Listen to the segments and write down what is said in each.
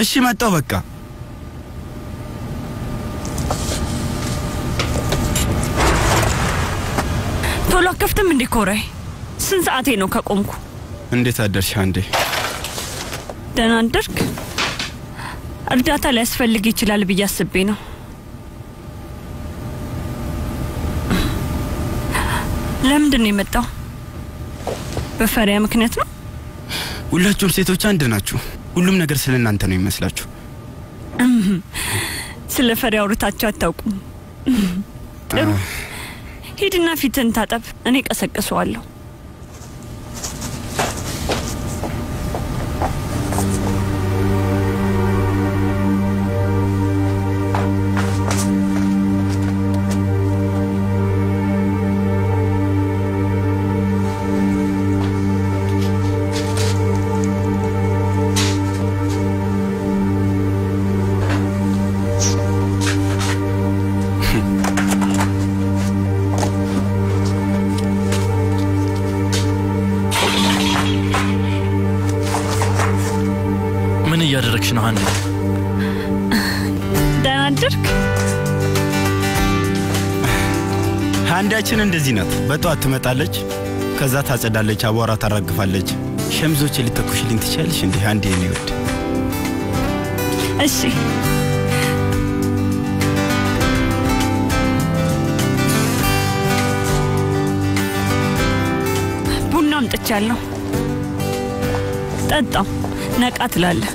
እሺ መጣው በቃ ቶሎ ከፍተም እንዲኮራይ ስንት ሰዓቴ ነው ከቆምኩ እንዴት አደርሽ አንዴ ደህና አደርክ እርዳታ ሊያስፈልግ ይችላል ብያስቤ ነው ለምንድን ነው የመጣው በፈሪያ ምክንያት ነው ሁላችሁም ሴቶች አንድ ናችሁ ሁሉም ነገር ስለናንተ ነው ይመስላችሁ ስለፈሪያው ሩታችሁ አታውቁ ሄድና ፊትን ታጠብ እኔ ቀሰቀሰዋለሁ አንዳችን እንደዚህ ናት በጧት ትመጣለች ከዛ ታጸዳለች አቧራ ታራግፋለች ሸምዞች ሊተኩሽልኝ ትቻለሽ እንዴ አንዴ ነው ወድ እሺ ቡናም ጥቻለሁ ጠጣ ነቃ ትላለህ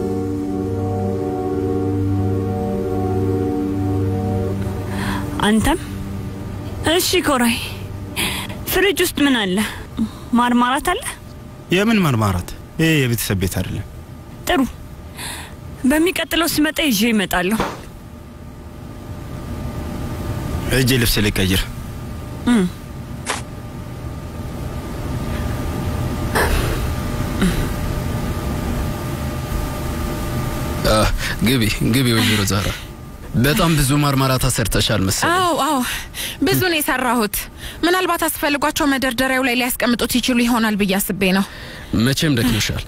አንተም እሺ ኮራይ ፍሪጅ ውስጥ ምን አለ ማርማራት አለ የምን ማርማራት እሄ የቤተሰብ ቤት አይደለም ጥሩ በሚቀጥለው ስመጣ ይዤ እመጣለሁ እጄ ልብስ ለቀይር ግቢ ወይሮ ዛራ በጣም ብዙ ማርማራታ ሰርተሻል መሰለኝ አው ብዙ ነው የሰራሁት ምን አልባት አስፈልጓቸው መደርደሪያው ላይ ሊያስቀምጡት ይችላሉ ይሆናል በያስቤ ነው መቼም ደክመሻል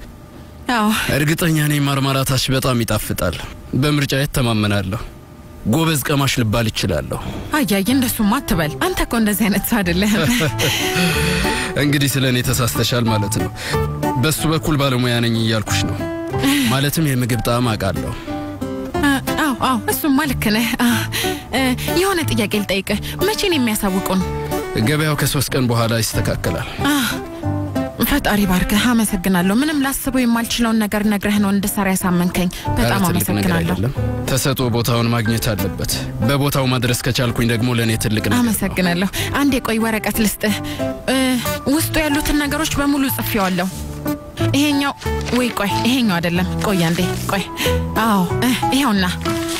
አው እርግጠኛ ነኝ ማርማራታሽ በጣም ይጣፍጣል በመርጫዬ ተማመናለሁ ጎበዝ ቀማሽ ልባል ይችላል አያይ እንደሱማ አትበል አንተ እኮ እንደዚህ አይነት ሰው አይደለህም እንግዲህ ስለኔ ተሳስተሻል ማለት ነው በሱ በኩል ባለሙያ ነኝ እያልኩሽ ነው ማለትም የምግብ ጣዕም አውቃለሁ እሱማ ልክ ነህ የሆነ ጥያቄ ልጠይቅ መቼ ነው የሚያሳውቁን ገበያው ከ3 ቀን በኋላ ይስተካከላል ፈጣሪ ባርክህ አመሰግናለሁ ምንም ላስበው የማልችለውን ነገር ነግረህ ነው እንደሰራ ያሳመንከኝ በጣም አመሰግናለሁ ተሰጦ ቦታውን ማግኘት አለበት በቦታው ማድረስ ከቻልኩኝ ደግሞ ለኔ ትልቅ ነገር አመሰግናለሁ አንዴ ቆይ ወረቀት ልስጥህ ውስጡ ያሉትን ነገሮች በሙሉ ጽፌዋለሁ ይሄኛው ወይ ቆይ ይሄኛው አይደለም ቆይ አንዴ ቆይ አው ይሄውና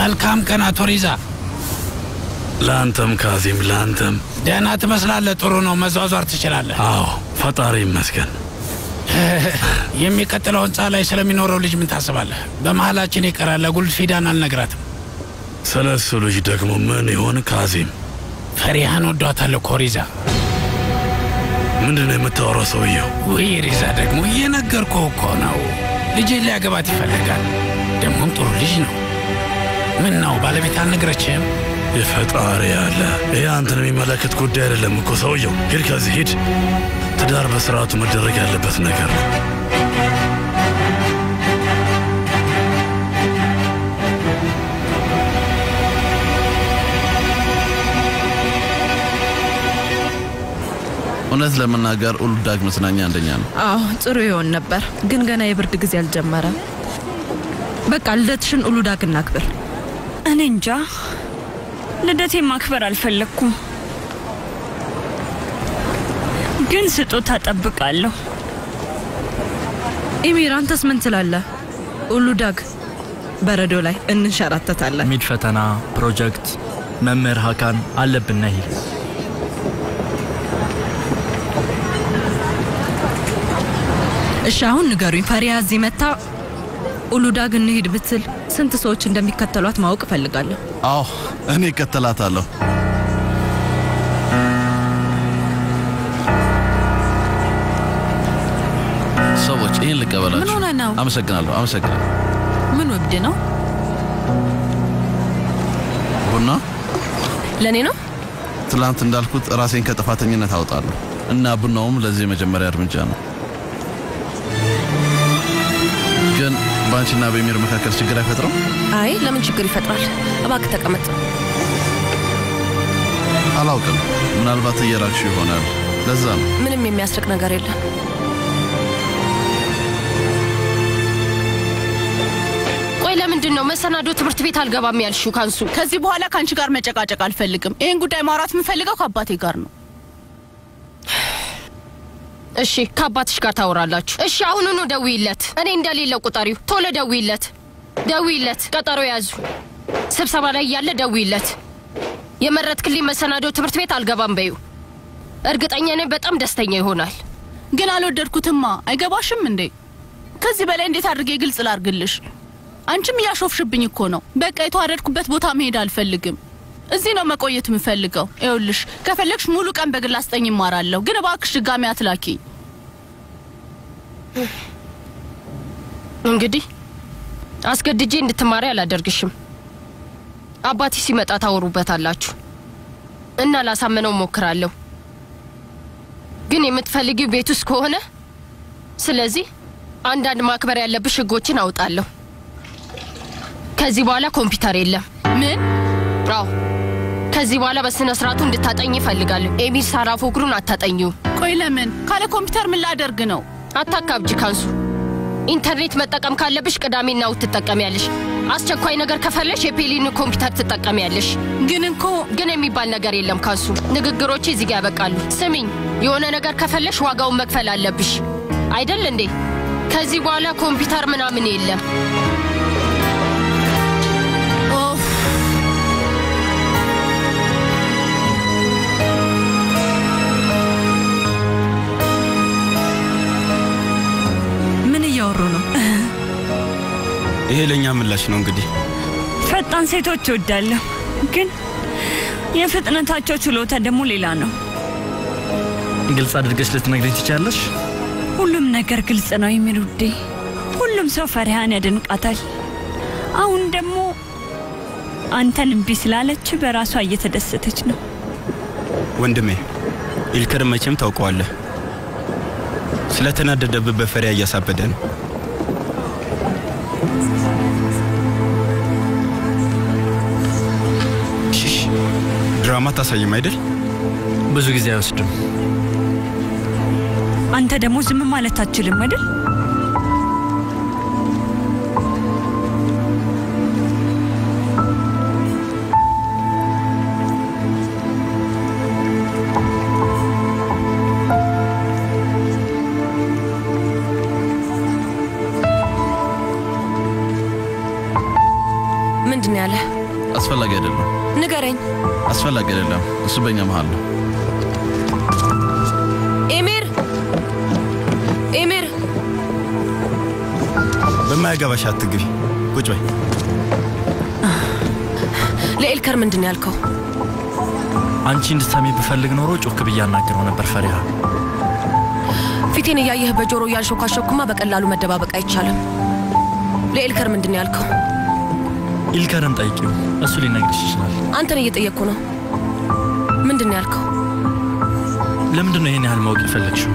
መልካም ቀን አቶሪዛ ላንተም ካዚም ላንተም ደህና ተመስላለህ ጥሩ ነው መዛዛር ትችላለህ አው ፈጣሪ ይመስገን የሚከተለው ጻ ላይ ስለሚኖረው ልጅ ምን ታስባለህ በመሐላችን ይቀራል ለጉልድ ፊዳን አልነግራትም ሰለሱ ልጅ ደግሞ ምን ይሆን ካዚም ፈሪሀን ወዷታል ኮሪዛ ምንድነው የምታወራው ሰውየው ወይሪዛ ደግሞ የነገርኩህ እኮ ነው ልጅ ሊያገባት ይፈልጋል ደግሞ ጥሩ ልጅ ነው ምን ነው ባለቤት አልነግረችም ይፈጣሪ ያለ ያንተን የሚመለከት ጉዳይ አይደለም እኮ ሰውየው ግን ከዚህ ሂድ ትዳር በስርዓቱ መደረግ ያለበት ነገር ነው እነዚህ ለመናገር ሁሉ ዳግም ስናኛ አንደኛ ነው አዎ ጥሩ ይሆን ነበር ግን ገና የብርድ ጊዜ አልጀመረ በቃ ልደትሽን ሁሉ ዳግም አክብር እኔ እንጃ ልደቴ ማክበር አልፈለኩም ግን ስጦታ ተጠብቃለሁ ኢሚር አንተስ ምን ትላለህ ሁሉ ዳግ በረዶ ላይ እንሻራተታለን ሚድ ፈተና ፕሮጀክት መመር ሃካን አለብን ነይ ሻውን ንገሩኝ ፈሪሀ እዚህ መጣ ሁሉ ዳግ እንሂድ ብትል ስንት ሰዎች እንደሚከተሏት ማወቅ ፈልጋለሁ አዎ እኔ ከተላታለሁ ሰዎች ይልቀበላችሁ ምን ሆነ ነው አመሰግናለሁ ምን ወብደ ነው ቡና ለኔ ነው ትላንት እንዳልኩት ራሴን ከጥፋተኝነት አውጣለሁ እና ቡናውም ለዚህ መጀመሪያ እርምጃ ነው ግን ባንቺና በሚር መካከል ችግር አይፈጥርም አይ ለምን ችግር ይፈጥራል አባክ ተቀመጥ አላውቅም ምናልባት የራክሽ ይሆናል ለዛ ነው ምንም የሚያስርቅ ነገር የለም ቆይ ለምንድን ነው መሰናዶ ትብርት ቤት አልገባም ያልሽው ካንሱ ከዚህ በኋላ ካንቺ ጋር መጨቃጨቅ አልፈልግም ይሄን ጉዳይ ማውራት ምፈልገው ከአባቴ ጋር ነው እሺ ካባትሽ ጋር ታወራላችሁ እሺ አሁን ነው ደውይለት እኔ እንደሌለው ቁጣሪው ቶሎ ደውይለት ቀጠሮ ያዙ ስብሰባ ላይ ያለ ደውይለት የመረጥክልኝ መሰናዶ ትብርት ቤት አልገባም በዩ እርግጠኛ ነኝ በጣም ደስተኛ ይሆናል ግን አልወደድኩትማ አይገባሽም እንዴ ከዚህ በላይ እንዴት አድርጌ ግልጽ ላርግልሽ አንቺም ያሾፍሽብኝ እኮ ነው በቃ የተዋደድኩበት ቦታ መሄድ አልፈልግም እዚህ ነው መቆየት ምፈልገው ይኸውልሽ ከፈለክሽ ሙሉ ቀን በግል አስጠኝ ማራለሁ ግን ባክሽ ድጋሚ አትላኪ እንግዲህ አስገድጄ እንድትማሪ አላደርግሽም አባቲ ሲመጣ ታወሩበታላችሁ እና ላሳመነው ሞክራለሁ ግን የምትፈልጊው ቤቱስ ከሆነ ስለዚህ አንዳንድ ማክበር ያለብሽ ህጎችን አውጣለሁ ከዚህ በኋላ ኮምፒውተር የለም ምን አዎ ከዚህ በኋላ በስነ ስርዓቱ እንድታጠኝ ይፈልጋለሁ ኤሚር ሳራፎ ግሩን አታጠኝው ቆይ ለምን ካለ ኮምፒውተር ምን ላደርግ ነው አታካብጂ ካንሱ ኢንተርኔት መጠቀም ካለብሽ ቅዳሜና እሁድ ተጠቀሚያለሽ አስቸኳይ ነገር ከፈለሽ የፔሊን ኮምፒውተር ተጠቀሚያለሽ ግን የሚባል ነገር የለም ካንሱ ንግግሮች እዚህ ጋር ያበቃሉ ስሚኝ የሆነ ነገር ከፈለሽ ዋጋውን መክፈል አለብሽ አይደል እንዴ ከዚህ በኋላ ኮምፒውተር ምናምን የለም ይሄለኛ ምላሽ ነው እንግዲህ ፈጣን ሴቶች ወዳለሁ ግን የፍጥነታቸው ችሎታ ደሞ ሌላ ነው ግልጽ አድርገሽ ልትነግሪኝ ትቻለሽ ሁሉም ነገር ግልጽ ነው የሚሩዴ ሁሉም ሰው ፈሪሀን ያደንቃታል አሁን ደሞ አንተን ቢስላለች በራሷ እየተደሰተች ነው ወንድሜ ይልከር መቼም ታውቀዋለህ ስለተናደደብህ በፈሪሀ ያሳበደን ማታሳይም አይደል ብዙ ጊዜ አይወስድም አንተ ደሞ ዝም ማለት አትችልም አይደል ምንድን ያለ አስፈላጊ አይደለም ንገረኝ አስፈላጊ አይደለም እሱበኛ መሃል ነው ኤሚር በማይገባሽ አትግሪ ቁጭ በይ ለኤልከር ምንድን ያልከው አንቺ እንድትሰሚ ብፈልግ ኖሮ ጮክ ብዬሽ አናግረው ነበር ፈሪሀ ፊቴን ያየህ በጆሮ ያንሾካሾክማ በቀላሉ መደባበቅ አይቻለም ለኤልከር ምንድን ያልከው ይልካራም ጠይቂው እሱ ሊነግርሽ ይችላል አንተ ነው እየጠየኩ ነው ምንድነው ያልከው ለምንድነው ይሄን ያህል ማውቅ ይፈልግሽው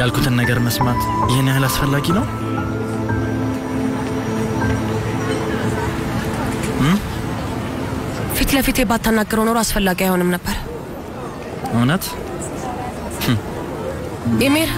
ያልኩትን ነገር መስማት ይሄን ያህል አስፈልጊ ነው ፊት ለፊት ባታናገረው ነው አስፈልጊ አይሆንም ነበር እውነት ኤሚር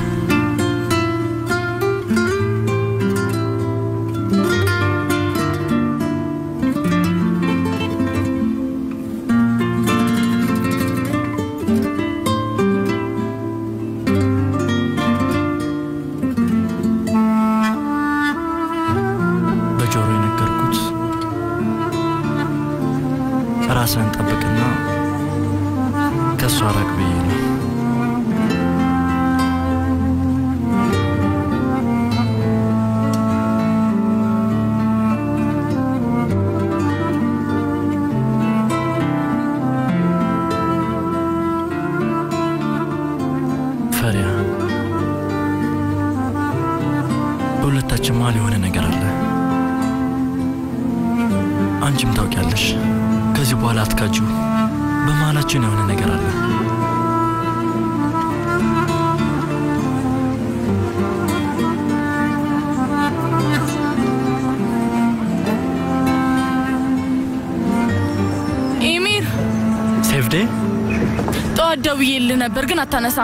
ነበር ግን አታነሳ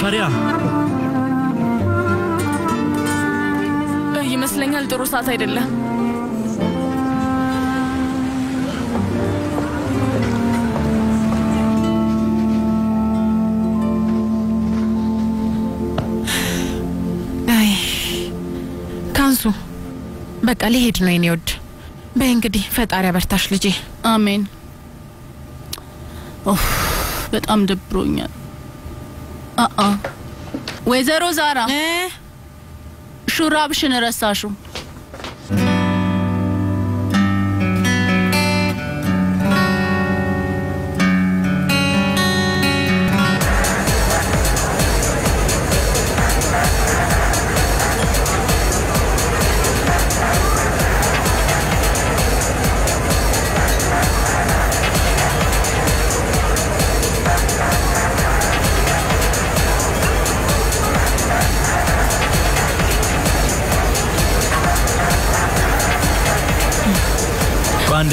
ፈሪሀ ይመስለኛል ጥሩ ሰዓት አይደለም አይ ካንሱ በቃ ለሄድ ነው የኔውድ በእንግዲህ ፈጣሪ አበርታሽ ልጄ አሜን ኦፍ በጣም ደብሮኛል ወይዘሮ ዛራ ሹራብሽን ረሳሽው አንድ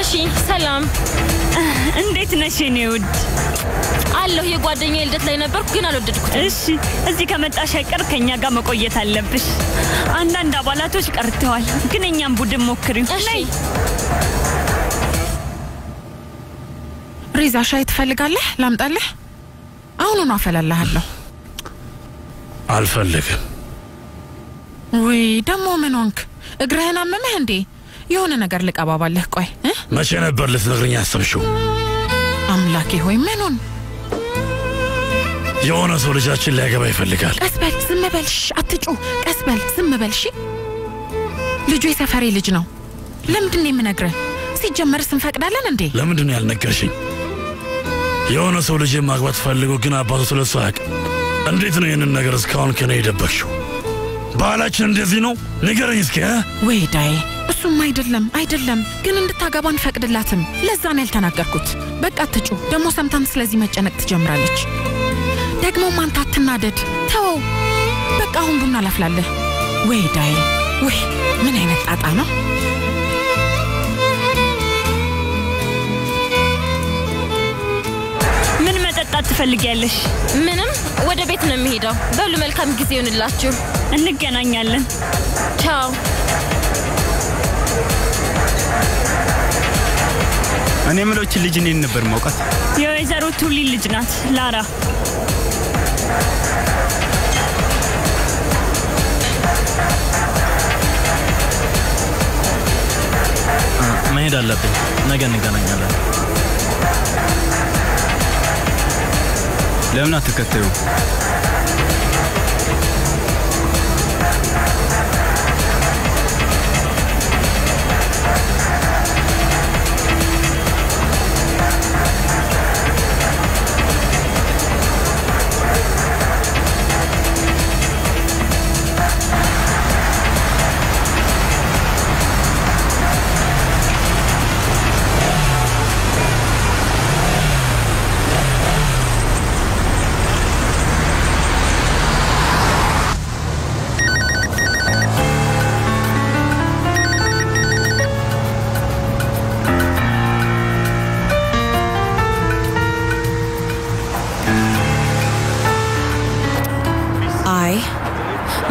እሺ ሰላም እንዴት ነሽ እኔ ውድ አለሁ የጓደኛዬ ልደት ላይ ነበርኩ ግን አልወደድኩትም እሺ እዚህ ከመጣሽ አይቀር ከኛ ጋር መቆየት አለብሽ አንዳንድ አባላቶች ቀርተዋል ግን እኛም ቡድን ሞክሪው ነይ ሪዛ ሻይ ትፈልጋለህ ላምጣልህ አሁን ነው አፈላልሃለሁ አልፈልግም ወይ ደሞ ምን ሆንክ እግርህን አመመህ እንዴ የሆነ ነገር ልቀባባለህ ቆይ መቼ ነበር ልትነግሪኝ አሰብሽው አምላኬ ሆይ ምን ሆነ የሆነ ሰው ልጃችን ሊያገባ ይፈልጋል ቀስበል ዝም በልሽ አትጩ ቀስበል ዝም በልሽ ልጁ የሰፈሬ ልጅ ነው ለምንድን ነው የምነግርህ ሲጀመር ስንፈቅዳለን እንዴ ለምንድን ነው ያልነገርሽኝ የሆነ ሰው ልጅ ማግባት ፈልጎ ግን አባቱ ስለሱ አያውቅ እንዴት ነው የነን ነገር እስካሁን ከኔ የደበቅሽው ባላችን እንደዚህ ነው ንገረኝ እስኪ ወይ ዳይ እሱም አይደለም ግን እንድታገባን ፈቅድላትም ለዛ ነው ያልተናገርኩት በቃ አትጩ ደሞ ሰምታም ስለዚህ መጨነቅ ትጀምራለች ደግሞ ማንታ ተናደድ ተው በቃ አሁን ቡና ላፍላለህ ወይ ዳይ ወይ ምን አይነት ጣጣ ነው ምን መጠጣት ትፈልጊያለሽ ምንም ወደ ቤት ነው የምሄደው በሉ መልካም ጊዜ ይሁንላችሁ እንገናኛለን ቻው እኔ ምሎች ልጅ ነኝ ነበር ማውቃት የወይዘሮ ቱሊ ልጅ ናት ላራ መሄድ አለብኝ ነገ እንገናኛለን ለምን አትከተዩ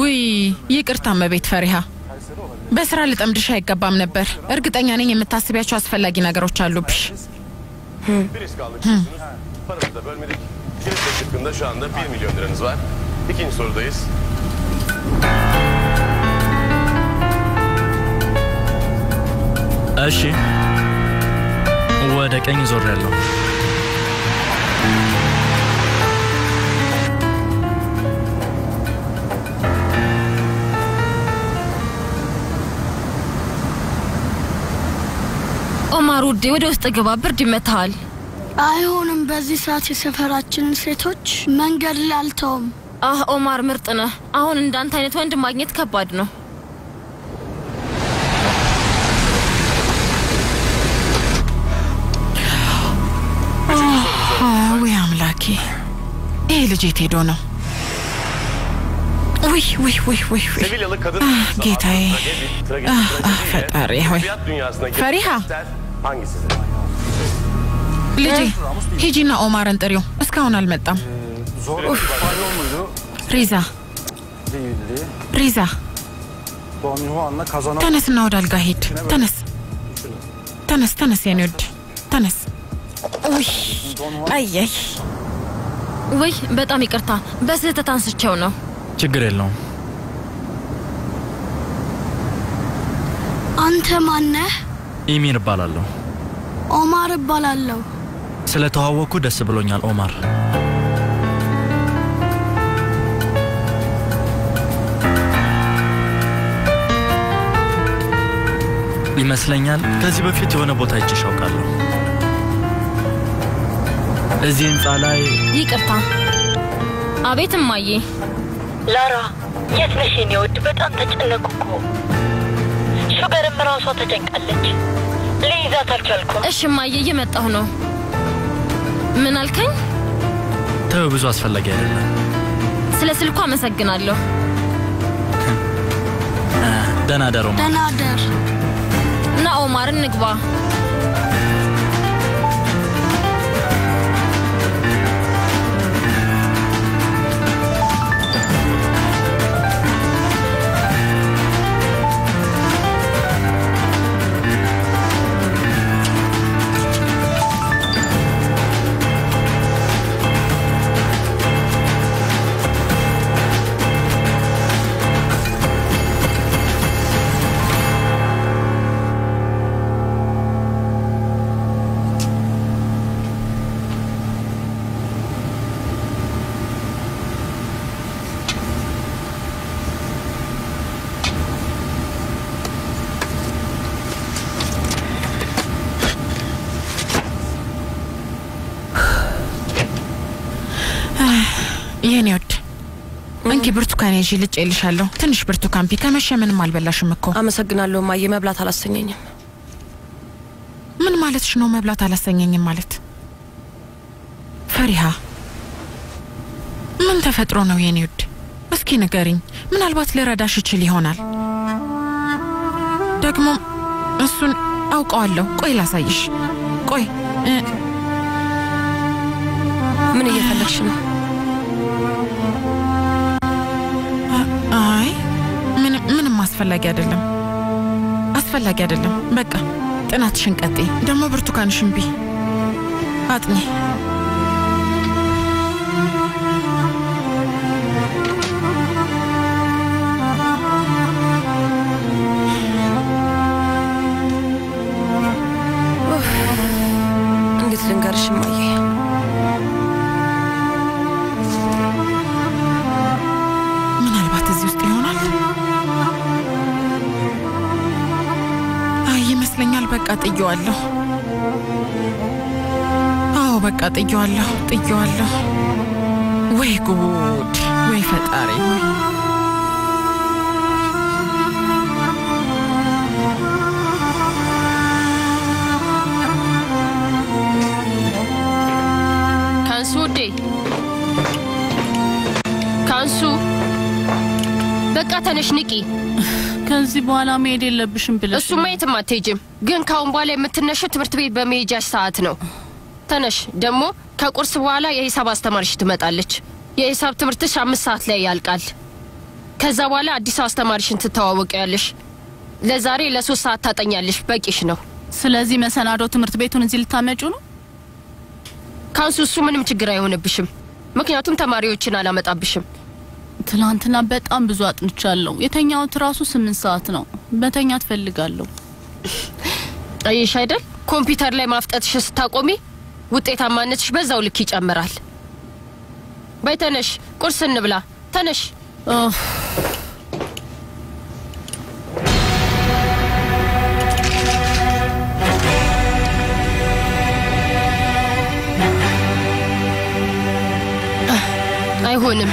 ወይ ይቅርታ መቤት ፈሪሀ በስራ ለጠምድሽ አይገባም ነበር እርግጠኛ ነኝ የምታስቢያቸው አስፈልጊ ነገሮች አሉብሽ Birisi kaldırıyorsunuz. Paramızı da bölmedik. Girişte çıktığında şu anda 1 milyon liranız var. İkinci sorudayız. Aşı. Uvedek en zor yerler. ማሩዲ ወደ ውስጥ ገባብር ዲመታል አይሆንም በዚህ ሰዓት የሰፈራችን ሴቶች መንገድ ላልተውም አህ ኦማር ምርጥ ነው አሁን እንዳንተ አይነት ወንድ ማግኘት ከባድ ነው ወይ አምላኬ ይሄ ልጅ ሄዶ ነው Uy. Gitay. ፈጣሪ ሆይ ፈሪሀ አንጊ ሲዘ ልጄ ሂጂና ኦማርን ጥሪው እስካሁን አልመጣም ሪዛ ተነስ ነው ዳልጋ ሂድ ተነስ የኔድ ተነስ ኡይ አይ ወይ በጣም ይቅርታ በስህተት አንስቼው ነው ችግር የለውም አንተ ማነህ ኢሚር ባላለው ኦማር ባላለው ስለተዋወቁ ደስ ብሎኛል ኦማር ይመስለኛል ከዚህ በፊት የሆነ ቦታ ይጨሻውቃለሁ እዚህ እንጻ ላይ ይቅርታ አቤት ማዬ ላራ የት ነሽ ነው ወድ በጣም ተጨነቅኩ ሹገርም ራሷ ተጨንቃለች ለይዛት አልቻልኩ እሺ ማዬ እየመጣሁ ነው ምን አልከኝ ተው ብዙ አስፈልገ አይደለም ስለ ስልኳ መሰግናለሁ ደናደር እና ኦማር ንግባ ከኔ ጅልጭ ይልሻለሁ ትንሽ ብርቱካን ቢከመሽ ምንም አልበላሽም እኮ አመሰግናለሁ ማየ መብላት አላሰኘኝም ምን ማለትሽ ነው መብላት አላሰኘኝም ማለት ፈሪሀ ምን ተፈጥሮ ነው የኔ ውድ እስኪ ንገሪኝ ምናልባት ልረዳሽ ይችል ይሆናል ደግሞ እሱን አውቀዋለሁ ቆይ ላሳይሽ ቆይ ምን እየፈለግሽ ነው አይ ምንም አስፈልጊ አይደለም በቃ ጥናትሽን ቀጥይ ደሞ ብርቱካንሽን ቢ አጥኚ እንዴት ልንገርሽ ማየ ጥየዋለሁ አው በቃ ጥየዋለሁ ወይ ጉድ ወይ ፈጣሪ ወይ Niki. Kanzi bala made a bishop. Sumate Matijim. Gunkaum Bale Matanashit Bertway Bame Jasatno. Tanash, Demo, Kakursawala, Yesabasta Marsh to Metalich. Yesab to Mertisham Satley Alcat. Kazawala disaster march into Tawak Elish. Lazari Lasusata and Yalish Pekishno. Salazi Messanado to Mertbeton Ziltamejuno? Council Sumanum to Grey on a bishop. Macinatum Tamario Chinalamet Abishop. Talantana bet ambizat nchallo yetenyaw terasu 8 ሰዓት ነው በተኛት ፈልጋለሁ አይሽ አይደል ኮምፒውተር ላይ ማፍጠትሽ ስታቆሚ ውጤታማነትሽ በዛው ልክ ይጨምራል በይተነሽ ቁርስ እንብላ ተነሽ አይሆንም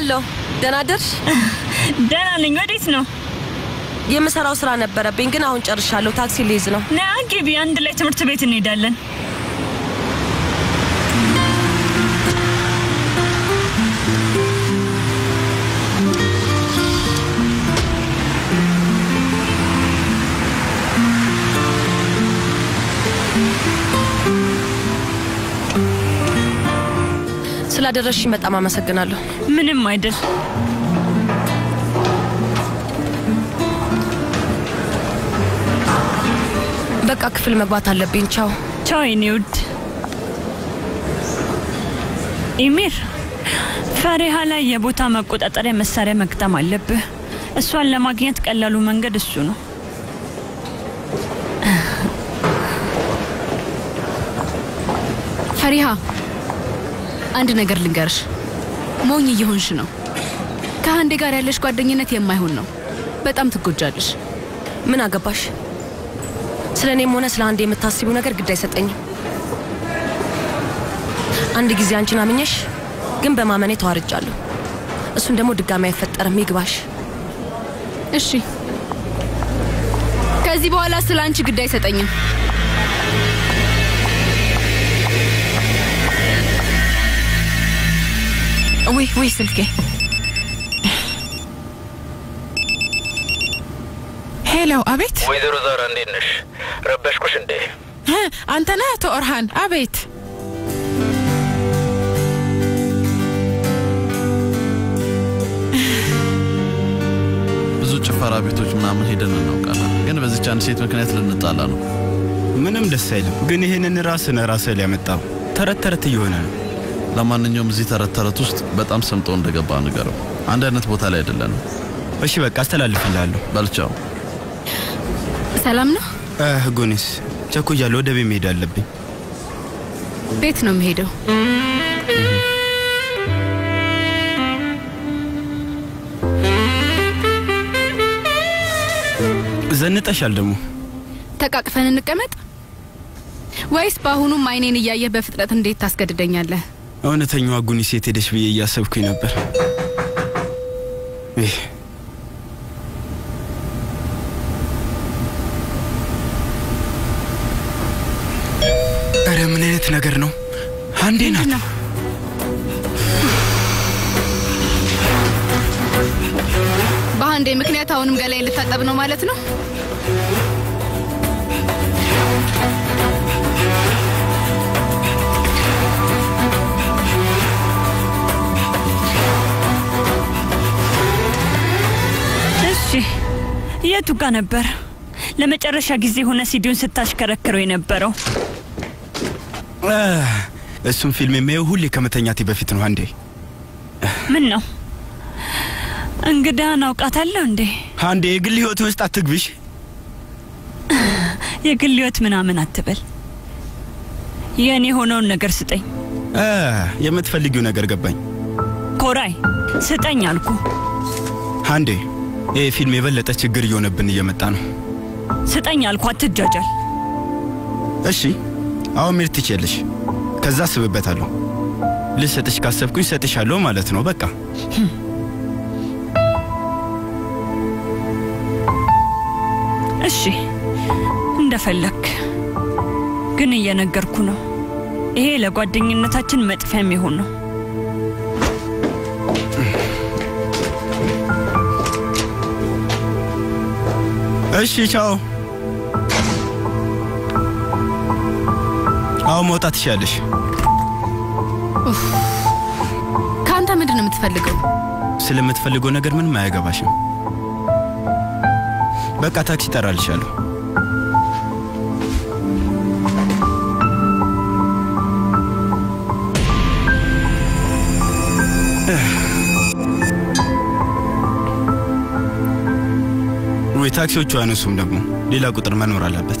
Hello, Danader? Danaling, what is no? You must have run up a pink and out or shallow taxi lizard. Now give you and the letter to wait in Nederland. I don't know if I'm going to go to the house. I don't know if I'm going to go to the house. I do Fariha. And negar lingers. Moni Yonshino. Kahandigar Elish Quadrinet Yamahuno. But I'm too good judge. Menagapash Selene Monas Landi Metasimunagar Gidesetting and Gizanchinaminish Gimbamani Torrijallo. Sundamo de Gamefet Aramigwash. Is she Kazibola Solanchi Gidesetting? Oui, c'est le cas. Hello, Abit. Oui, de Rosa Randinish. Rabbash Kushinde. Antanato Orhan, Abit. Zucha Farabitoch Nam hidden in Okana. Gonna visit chance it with Kenneth Natalano. Minum the Sale, Gunihin and Raseneraselameta. Taratarationa. ለማንኛውም እዚህ ተረተረት ውስጥ በጣም ሰምጦ እንደገባ ነገርው አንድ አይነት ቦታ ላይ አይደለም እሺ በቃ አስተላልፍላለሁ ባልቻው ሰላም ነው ጉኒስ ቸኩያለሁ ወደ ቤት መሄድ አለብኝ ቤት ነው የምሄደው ዘንጠሻል ደሙ ተቃቅፈን እንቀመጥ ወይስ ባሁኑ ማይኔን ይያየ በፍጥነት እንዴት ታስገድደኛለህ እውነተኛው አጉኒስ የቴደሽ ብዬ ያሰብኩኝ ነበር እህ አረ ምን አይነት ነገር ነው አንዴ ናት ባንዴ ምክንያት አሁንም ገላይ ልታጠብ ነው ማለት ነው የቱ ጋር ነበር ለመጨረሻ ጊዜ ሆነ ሲዲውን ስታሽከረከሩ የነበረው እሱም ፊልም የሚያዩ ሁሌ ከመተኛቴ በፊት ነው አንዴ ምን ነው እንግዳን አውቃታለሁ እንዴ አንዴ የግል ህይወት ውስጥ አትግብሽ የግል ህይወት ምናምን አትበል የኔ ሆነው ነገር ስጠኝ የምትፈልጊው ነገር ገባኝ ኮራይ ስጠኝ አልኩ አንዴ ይሄ ፊልም የበለጠ ችግር ይሆነብን እየመጣ ነው ስጠኝ አልኩ አትጃጃል እሺ አሁን ምርት ይችላልሽ ከዛ ስብበታለሁ ልሰጥሽ ካሰብኩኝ ሰጥሻለሁ ማለት ነው በቃ እሺ እንደፈለክ ግን እየነገርኩ ነው ይሄ ለጓደኝነታችን መጥፋት የሚሆን ነው እሺ ቻው አው መውጣት ይችላልሽ ካንተ ምንድነው የምትፈልገው ስለምትፈልገው ነገር ምን ማያገባሽ በቃ ታክሲ ተራልሻለሁ ወይ ታክሲዎቹ አነሱም ደግሞ ሌላ ቁጥር መኖር አለበት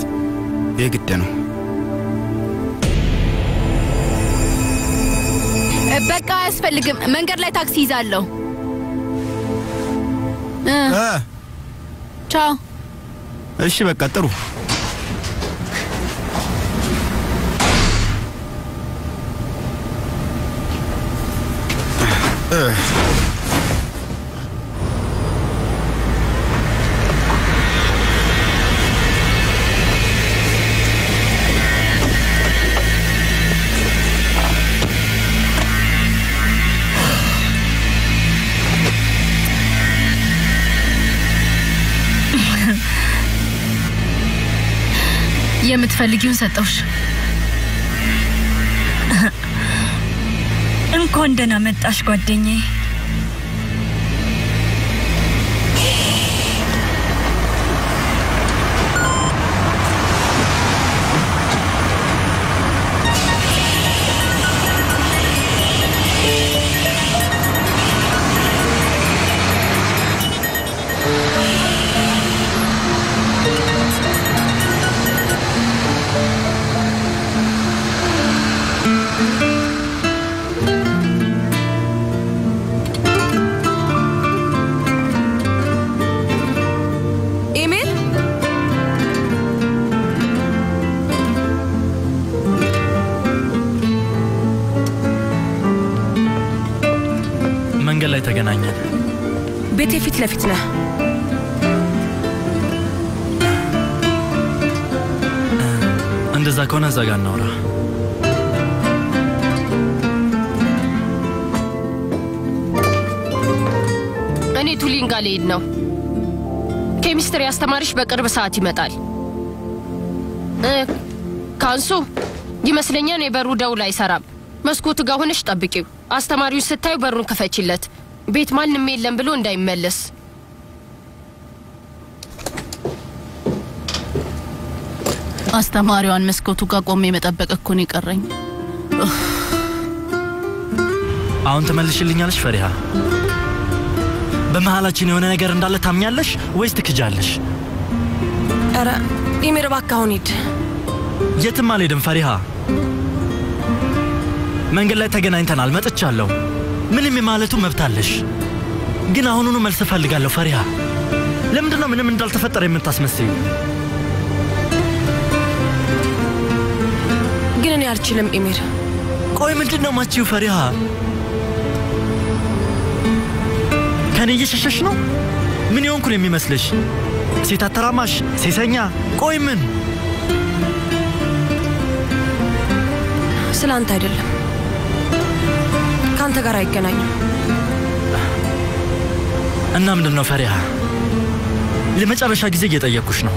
የግድ ነው በቃ አስፈልግም መንገድ ላይ ታክሲ ይዛለሁ ቻው እሺ በቃ ጥሩ የምትፈልጊውን ሰጣውሽ እንኳን ደህና መጣሽ ጓደኛዬ ለፍትና እንደዛ ከሆነ ዘጋን ነውራ እኔ ቱሊን ጋር ልሄድ ነው ኬሚስትሪ አስተማሪሽ በቅርብ ሰዓት ይመጣል ካንሱ ይመስለኛል የበሩ ደውል አይሰራም መስኮት ጋር ሆነሽ ጠብቂው አስተማሪው ስታዩ በሩን ከፈችለት ቤት ማንም የለም ብሎ እንዳይመለስ አስተማሪዋን መስኮቱ ጋር ቆሜ መጠበቅ እኮ ነው ይቀረኝ አሁን ተመልሽልኛለሽ ፈሪሀ በመሃላችን የሆነ ነገር እንዳለ ታምኛለሽ ወይስ ትክጃለሽ አረ ኢሜር ባካውን ይድ የትም አልሄድም ፈሪሀ መንገድ ላይ ተገናኝተናል መጥቻለሁ ምንም ማለቱ መብታለሽ ግን አሁንኑ መልስ ፈልጋለሁ ፈሪሀ ለምንድነው ምንም እንዳልተፈጠረ የምታስመስይው ግን እኔ አልችልም ኢሜር ቆይ ምንድነው ማቺው ፈሪሀ ከኔ እየሸሸሽ ነው ምን ይሆንኩኝ የሚመስልሽ ሴት አተራማሽ ሴሰኛ ቆይ ምን ስላንተ አይደለም ካንተ ጋር አይገናኝም እና ምንድነው ፈሪሀ ለመጨረሻ ጊዜ እየጠየኩሽ ነው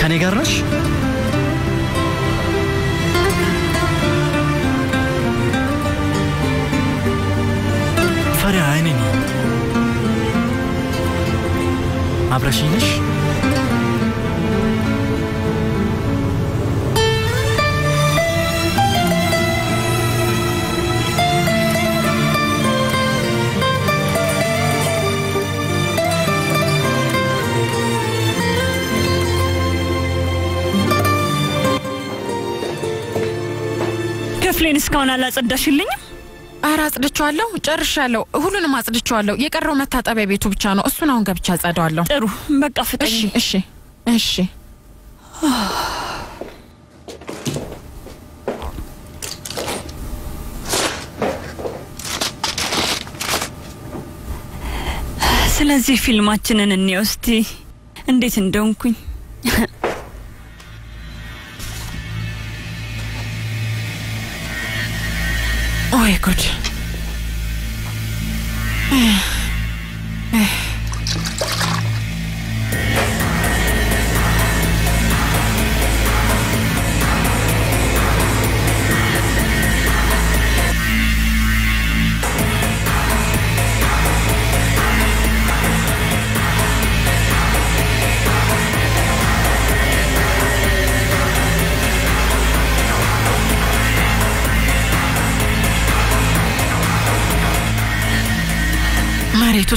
ከኔ ጋር ነሽ ፈሪሀ አይኔ አብረሽኝ ነሽ ቤቴን እስካሁን አላጸዳሽልኝም? አራጽድቻለሁ ጨርሻለሁ ሁሉንም አጽድቻለሁ የቀረው መታጠቢያ ቤቱ ብቻ ነው እሱን አሁን ገብቻ አጸዳዋለሁ ጥሩ በቃ ፍጠኝ እሺ እሺ ስለዚህ ፊልማችንን እንየውስቲ እንዴት እንደሆንኩኝ ኦይ ጉድ ሪቱ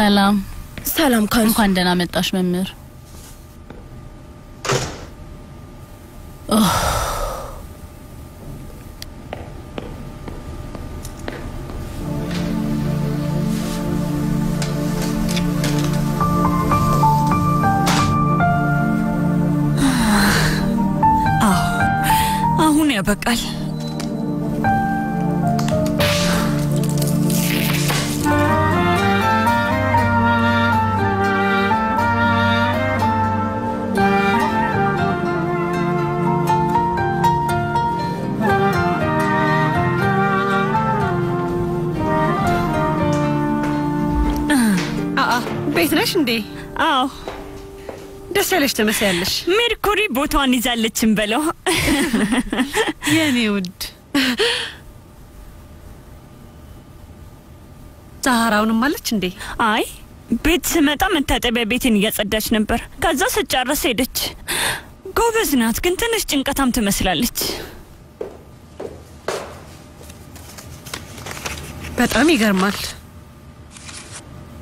ሰላም ሰላም ካንስ እንኳን ደህና መጣሽ መምህር አሁን ያበቃል ቤትሽ እንዴ? አዎ ደስለሽ ተመስያለሽ። ሜርኩሪ ቦታዋን ይዛለችም በለው። የኔ ውድ ዛራውን ማለች እንዴ? አይ ቤት ስመጣ መታጠቢያ ቤቴን እያጸዳች ነበር። ከዛ ስጨርስ ሄደች። ጎበዝ ናት ግን ትንሽ ጭንቀታም ትመስላለች። በጣም ይገርማል።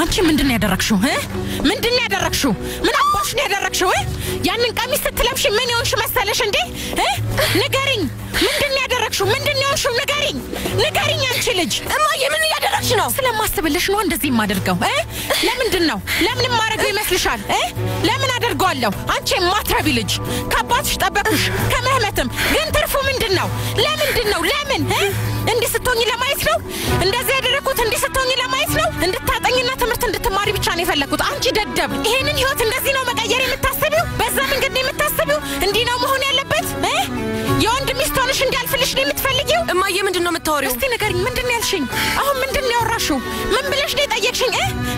አንቺ ምንድነው ያደረክሽው እ ምንድነው ያደረክሽው ምን አባሽ ነው ያደረክሽው ያንን ቀሚስ ስትለብሽ ምን ይሆንሽ መሰለሽ እንዴ እ ንገሪኝ ምንድነው ያደረክሽው ምንድነው ይሆንሽ ንገሪኝ ንገሪኝ አንቺ ልጅ እማዬ ምን ያደረክሽ ነው ስለማስተብልሽ ነው እንደዚህ ማደርገው እ ለምንድነው ለምን ማረገው ይመስልሻል እ ለምን አደርገዋለሁ አንቺ ማትረቢ ልጅ ካባትሽ ጠበቅሽ ከመህመትም ግን ትርፉ ምንድነው ለምንድነው ለምን እ እንድትስቶኝ ለማይስ ነው እንደዚህ ያደረኩት እንድትስቶኝ ለማይስ ነው እንድታጠኝና ትምርት እንድትማሪ ብቻ ነው የፈለኩት አንቺ ደደብ ይሄንን ህይወት እንደዚህ ነው መቀየር የምታስቢው በዛ መንገድ ነው የምታስቢው እንዲህ ነው መሆን ያለበት የወንድ ሚስት ሆነሽ እንዳልፈልሽ ነው የምትፈልጊው እማዬ ምንድነው የምታወሪው እስቲ ንገሪኝ ምንድነው ያልሽኝ አሁን ምንድነው ያወራሽው ምን ብለሽ ነው የጠየቅሽኝ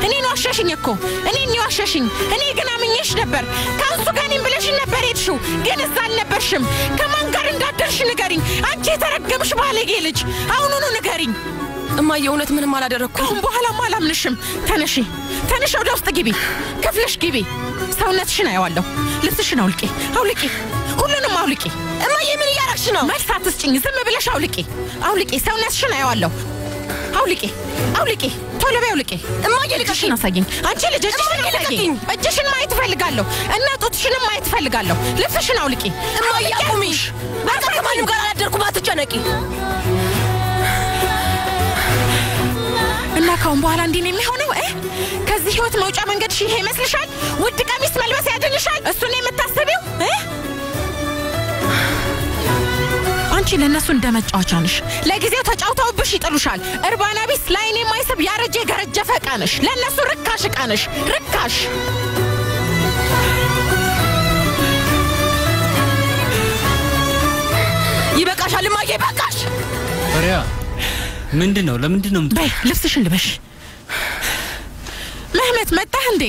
እኔን ዋሸሽኝ እኮ እኔን ዋሸሽኝ እኔ ግን አምኜሽ ነበር ከሱ ጋር እኔን ብለሽኝ ነበር ሄድሽው ግን እዛ አልነበርሽም ከማን ጋር እንዳደርሽ ንገሪኝ አንቺ ተረገምሽ ባለጌ ልጅ አሁን ነው ንገሪኝ እማዬ እውነት ምንም አላደረኩም በኋላ ማላምንሽም ተነሺ ተነሽ ወደ ውስጥ ግቢ ክፍልሽ ግቢ ሰውነትሽን አይዋለሁ ልብስሽን አውልቂ አውልቂ ሁሉንም አውልቂ እማዬ ምን ያረክሽ ነው ማልሳትስ ጭኝ ዝም ብለሽ አውልቂ አውልቂ ሰውነትሽን አይዋለሁ አውልቂ አውልቂ ቶሎ በይ አውልቂ እማዬ ልቀሽና ሳይኝ አንቺ ልጅ ልቀሽኝ እጅሽን ማየት ፈልጋለሁ እና ጡትሽንም ማየት ፈልጋለሁ ልብስሽን አውልቂ እማዬ አቁሚ በቃ ከማንም ጋር አላደርኩም አትጨነቂ እና ካሁን በኋላ እንዴ ነው የሚሆነው? ከዚህ ህይወት መውጫ መንገድ ሺህ ይመስልሻል? ውድ ቀሚስ መልበስ ያድንሻል? እሱ ነው የምታስቢው? አንቺ ለነሱ እንደመጫወቻ ነሽ። ለጊዜው ተጫውተውብሽ ይጥሉሻል። እርባና ቢስ ላይኔ የማይስብ ያረጀ ገረጀፈ ዕቃ ነሽ። ለነሱ ርካሽ ዕቃ ነሽ። ርካሽ ይበቃሻል ማዬ ይበቃሽ። ፈሪሀ ምንድነው? ለምንድነው? በይ ልብስሽን ልበሽ። መህመት መጣህ እንዴ?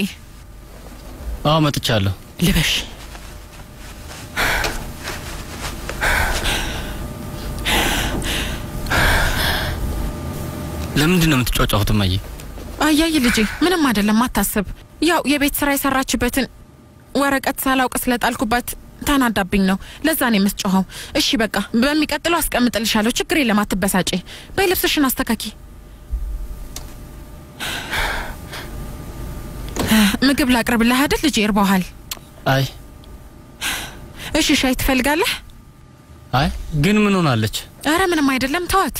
አዎ መጥቻለሁ። ልበሽ። ለምንድነው የምትጫጫሁት ማዬ? አያይ ልጄ ምንም አይደለም አታስብ። ያው የቤት ስራ ይሰራችበትን ወረቀት ሳላውቅ ስለጣልኩባት ታናዳብኝ ነው። ለዛ ነው መስጨኸው። እሺ በቃ በሚቀጥለው አስቀምጥልሻለሁ። ችግሬ ለማትበሳጪ። በልብስሽን አስተካኪ። ምግብ ላቅርብልህ አይደል ልጄ? ይርባሃል? አይ። እሺ ሻይ ትፈልጋለህ? አይ ግን ምን ሆናለች? አረ ምንም አይደለም ተዋት።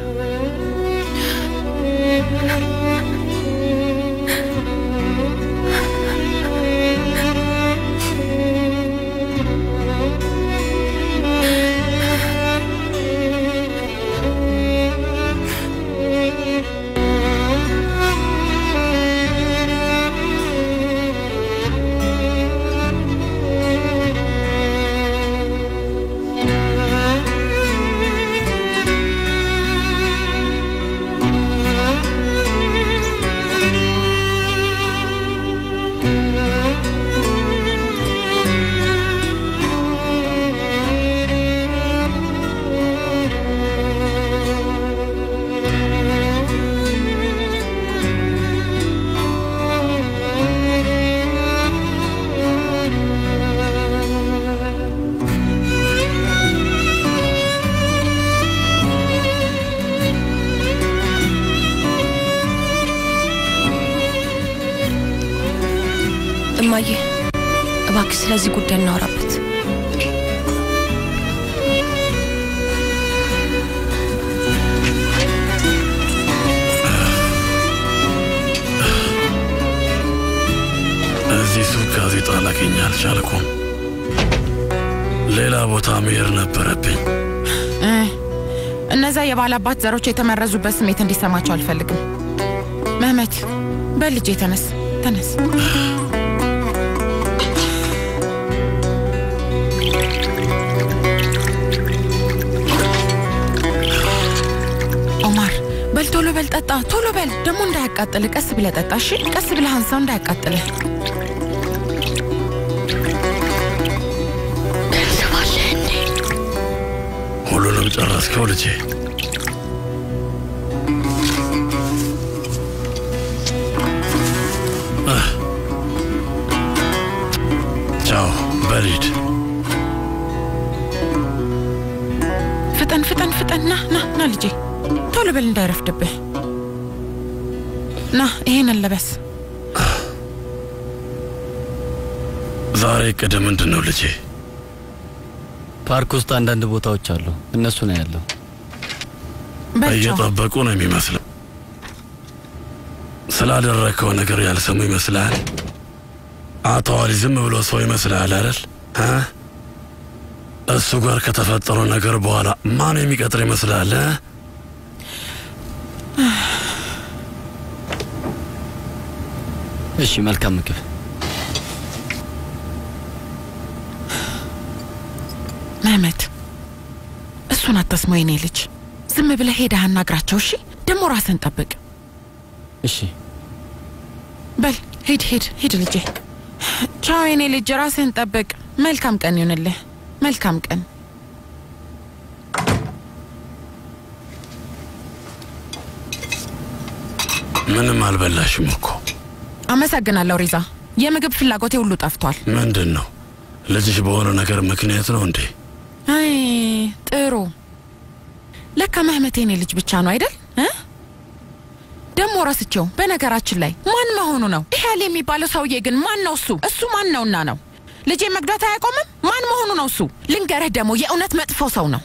ማዬ እባክሽ ስለዚህ ጉዳይ እናወራበት። እዚህ ጋዜጣ ላገኝ አልቻልኩም። ሌላ ቦታ መሄድ ነበረብኝ። እነዛ የባላባት ዘሮች የተመረዙበት ስሜት እንዲሰማቸው አልፈልግም። መህመት በልጄ ተነስ ተነስ። ቶሎ በል ጠጣ ቶሎ በል ደሞ እንዳያቃጥል። ቀስ ብለህ ጠጣ እሺ? ቀስ ብለህ አንሳው እንዳያቃጥል። ተባለኝ ሁሉንም ጨረስከው ልጄ? ቻው በሪድ። ፍጠን ፍጠን ፍጠን ና ና ና ልጄ ቶሎ በል እንዳይረፍድብህ። ና ይሄንን ልበስ። ዛሬ ቀደም እንደነው ልጄ ፓርክ ውስጥ አንዳንድ ቦታዎች አሉ እነሱ ነው ያለው። እየጠበቁ ነው የሚመስለው። ስላደረከው ነገር ያልሰሙ ይመስላል። አታዋሪ ዝም ብሎ ሰው ይመስላል አይደል? እሱ ጋር ከተፈጠረው ነገር በኋላ ማን የሚቀጥር ይመስላል? እሺ መልካም ምግብ። መህመት እሱን አትስማው የኔ ልጅ። ዝም ብለህ ሄደህ አናግራቸው እሺ? ደሞ ራስን ጠብቅ እሺ? በል ሂድ ሂድ ሂድ ልጄ። ቻው የኔ ልጅ ራስን ጠብቅ። መልካም ቀን ይሁንልህ። መልካም ቀን። ምንም አልበላሽም እኮ። አመሰግናለሁ ሪዛ የምግብ ፍላጎቴ ሁሉ ጠፍቷል። ምንድነው? ለዚህ በሆነ ነገር ምክንያት ነው እንዴ? አይ ጥሩ ለካ መህመት የኔ ልጅ ብቻ ነው አይደል? ደሞ ራስቸው በነገራችን ላይ ማን መሆኑ ነው? ይሄ የሚባለው ሰውዬ ግን ማን ነው? እሱ ማን ነውና ነው? ልጄ መግዳት አያቆምም። ማን መሆኑ ነው እሱ? ልንገርህ ደሞ የእውነት መጥፎ ሰው ነው።